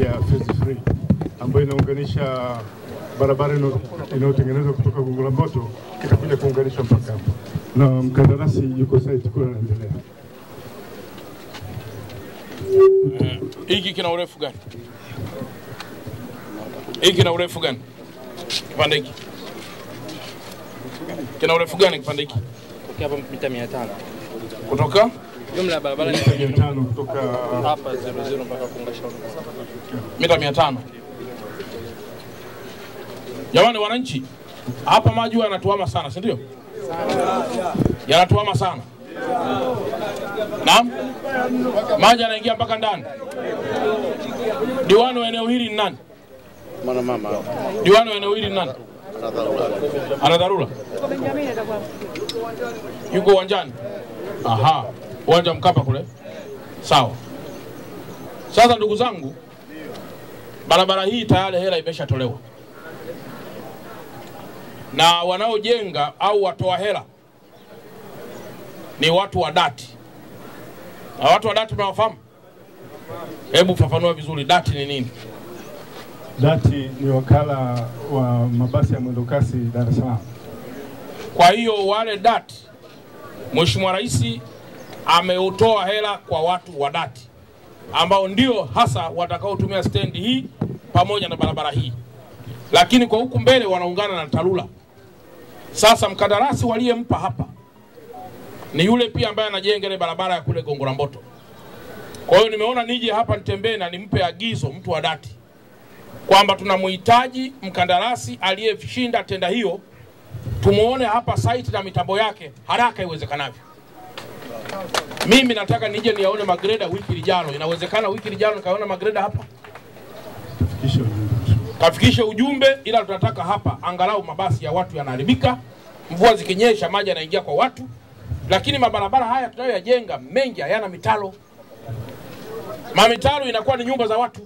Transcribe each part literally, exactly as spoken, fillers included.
ya Phase Three ambayo inaunganisha barabara inayotengenezwa kutoka Gongo Mboto itakuja kuunganishwa mpaka hapo, na mkandarasi yuko site kwa anaendelea. Hiki kina urefu gani? Hiki kina urefu gani? Kipande hiki. Kina urefu gani kipande hiki? Kutoka hapa mita mia tano. Kutoka? Jumla barabara ni mia tano kutoka hapa zero zero mpaka kuunganisha mita mia tano. Jamani wananchi, hapa maji yanatuama sana, si ndio? Sana. Yanatuama sana. Naam? Maji yanaingia mpaka ndani. Diwani wa eneo hili ni nani? Mwana mama. Diwani wa eneo hili ni nani? Ana dharura. Yuko uwanjani. Aha, uwanja Mkapa kule. Sawa. Sasa ndugu zangu, barabara hii tayari hela imeshatolewa. Na wanaojenga au watoa hela ni watu wa dati. Na watu wa dati mnawafahamu? Hebu fafanua vizuri dati ni nini? Dati ni wakala wa mabasi ya mwendokasi Dar es Salaam. Kwa hiyo wale dati, Mheshimiwa Rais ameutoa hela kwa watu wa dati ambao ndio hasa watakaotumia stendi hii pamoja na barabara hii. Lakini kwa huku mbele wanaungana na Tarura. Sasa mkandarasi waliyempa hapa ni yule pia ambaye anajenga ile barabara ya kule Gongo la Mboto. Kwa hiyo nimeona nije hapa nitembee na nimpe agizo mtu wa dati kwamba tunamhitaji mkandarasi aliyeshinda tenda hiyo, tumuone hapa site na mitambo yake haraka iwezekanavyo. Mimi nataka nije niaone magreda wiki lijalo. Inawezekana wiki lijalo nikaona magreda hapa? Kisho. Kafikishe ujumbe, ila tunataka hapa angalau mabasi ya watu yanaharibika, mvua zikinyesha maji yanaingia kwa watu. Lakini mabarabara haya tunayoyajenga mengi hayana mitaro. Mamitaro inakuwa ni nyumba za watu.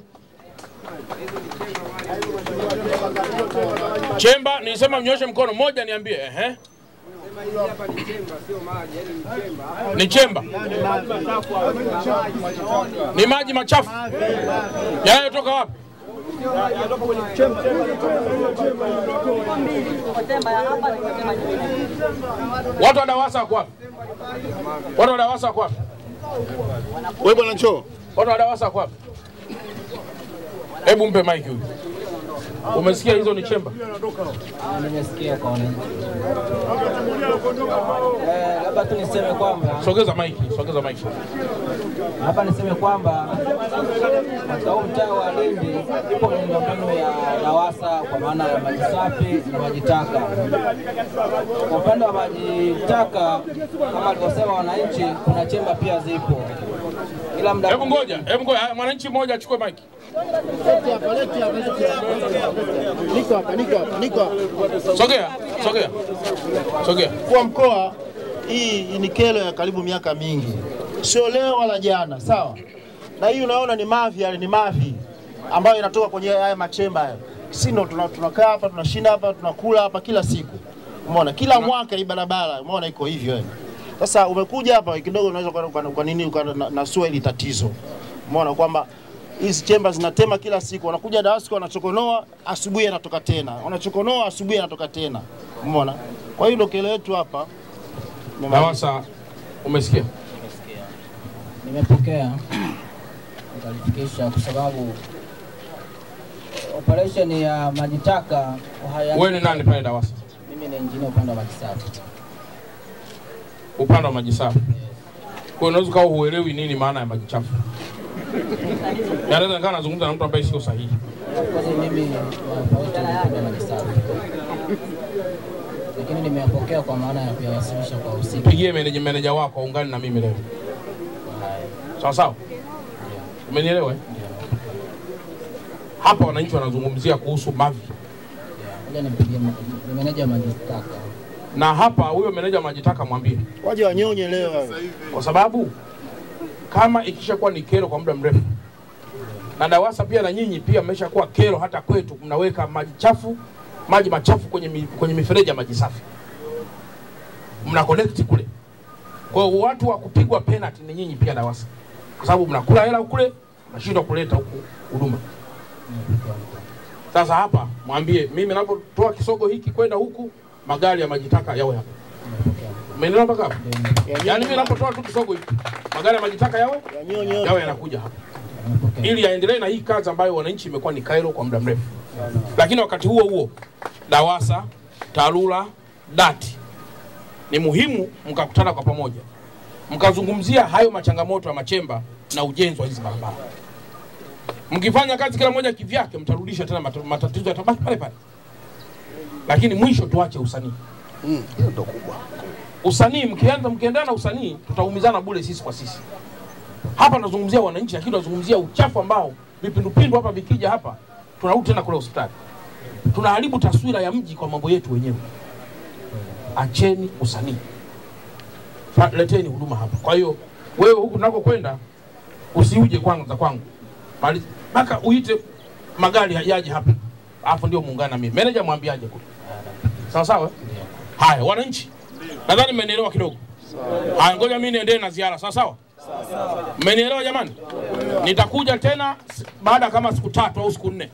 Chemba, nilisema mnyoshe mkono moja niambie, ehe. Ni chemba. Ni maji machafu. Yanayotoka wapi? Watu wa Dawasa kwa wapi? Watu wa Dawasa kwa wapi? Wewe bwana Ncho, watu wa Dawasa kwa wapi? Hebu mpe mic huyu. Umesikia hizo ni chemba? Nimesikia kwa wananchi. Eh, labda tu niseme kwamba sogeza mic, sogeza mic. Hapa niseme kwamba katika mtaa wa Lindi ipo miundombinu ya Dawasa kwa maana ya maji safi na maji taka. Kwa upande wa maji taka kama alivyosema wananchi kuna chemba pia zipo. Ila mda hebu ngoja, hebu ngoja mwananchi mmoja achukue mic. Niko hapa, niko hapa, niko hapa. Sogea, sogea. Sogea. Kwa mkoa hii ni kero ya karibu miaka mingi. Sio leo wala jana, sawa? Na hii unaona ni mavi yale, ni mavi ambayo inatoka kwenye haya machemba haya. Sisi ndo tunakaa hapa, tunashinda hapa, tunakula hapa kila siku. Umeona? Kila mwaka hii barabara, umeona iko hivyo yani. Sasa umekuja hapa kidogo unaweza kuona kwa nini ukanasua hili tatizo. Umeona kwamba hizi chemba zinatema kila siku, wanakuja Dawasa wanachokonoa, asubuhi yanatoka tena. Wanachokonoa asubuhi yanatoka tena. Umeona? Kwa hiyo ndio kero yetu hapa. Dawasa umesikia? Umesikia. Nimepokea. Nitalifikisha kwa sababu operation ya maji taka haya. Wewe ni nani pale Dawasa? Mimi ni engineer upande wa maji safi. Upande wa maji safi. Kwa hiyo unaweza kuelewi nini maana ya maji chafu? Yanaweza kana zungumza na mtu ambaye sio sahihi. Kwa mimi lakini nimepokea kwa maana ya kuyawasilisha kwa usiku. Pigie manager manager wako aungane na mimi leo. Sawa sawa? Umenielewa eh? Hapa wananchi wanazungumzia kuhusu mavi. Ngoja nimpigie manager maji taka. Na hapa huyo manager maji taka mwambie waje wanyonye leo. Kwa sababu kama ikishakuwa ni kero kwa muda mrefu, na Dawasa pia na nyinyi pia mmeshakuwa kero hata kwetu, mnaweka maji chafu, maji machafu kwenye mi, kwenye mifereji ya maji safi. Mna connect kule. Kwa hiyo watu wa kupigwa penalty ni nyinyi pia Dawasa. Kwa sababu mnakula hela kule, mnashindwa kuleta huku huduma. Sasa hapa mwambie mimi ninapotoa kisogo hiki kwenda huku magari ya majitaka yawe hapa. Umeelewa mpaka hapo? Yaani mimi ninapotoa tu kisogo hiki magari ya majitaka yawe yawe yanakuja hapa. Ili yaendelee na hii kazi ambayo wananchi imekuwa ni Cairo kwa muda mrefu. Lakini wakati huo huo DAWASA, TARURA, DART ni muhimu mkakutana kwa pamoja. Mkazungumzia hayo machangamoto ya machemba na ujenzi wa hizo barabara. Mkifanya kazi kila mmoja kivyake mtarudisha tena matatizo yatabaki pale pale. Lakini mwisho tuache usanii. Mm, hiyo ndio kubwa. Usanii mkianza mkiendana usanii tutaumizana bure sisi kwa sisi. Hapa tunazungumzia wananchi lakini tunazungumzia uchafu ambao vipindupindu hapa vikija hapa tunarudi tena kule hospitali. Tunaharibu taswira ya mji kwa mambo yetu wenyewe. Acheni usanii. Leteni huduma hapa. Kwa hiyo wewe huku unakokwenda usiuje kwangu za kwangu. Bali mpaka uite magari yaje hapa. Hapo ndio muungana mimi. Manager mwambiaje kule? Sawa sawa? Haya wananchi. Nadhani mmenielewa kidogo. Haya ngoja mimi niendelee na ziara. Sawa sawa? Mmenielewa jamani? Nitakuja tena baada kama siku tatu au siku nne.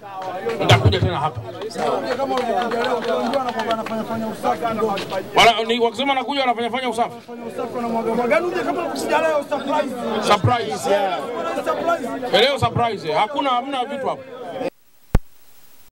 Nitakuja tena hapa. Wala ni wakisema nakuja wanafanya fanya usafi. Surprise. Surprise. Leo surprise. Hakuna hamna vitu hapo.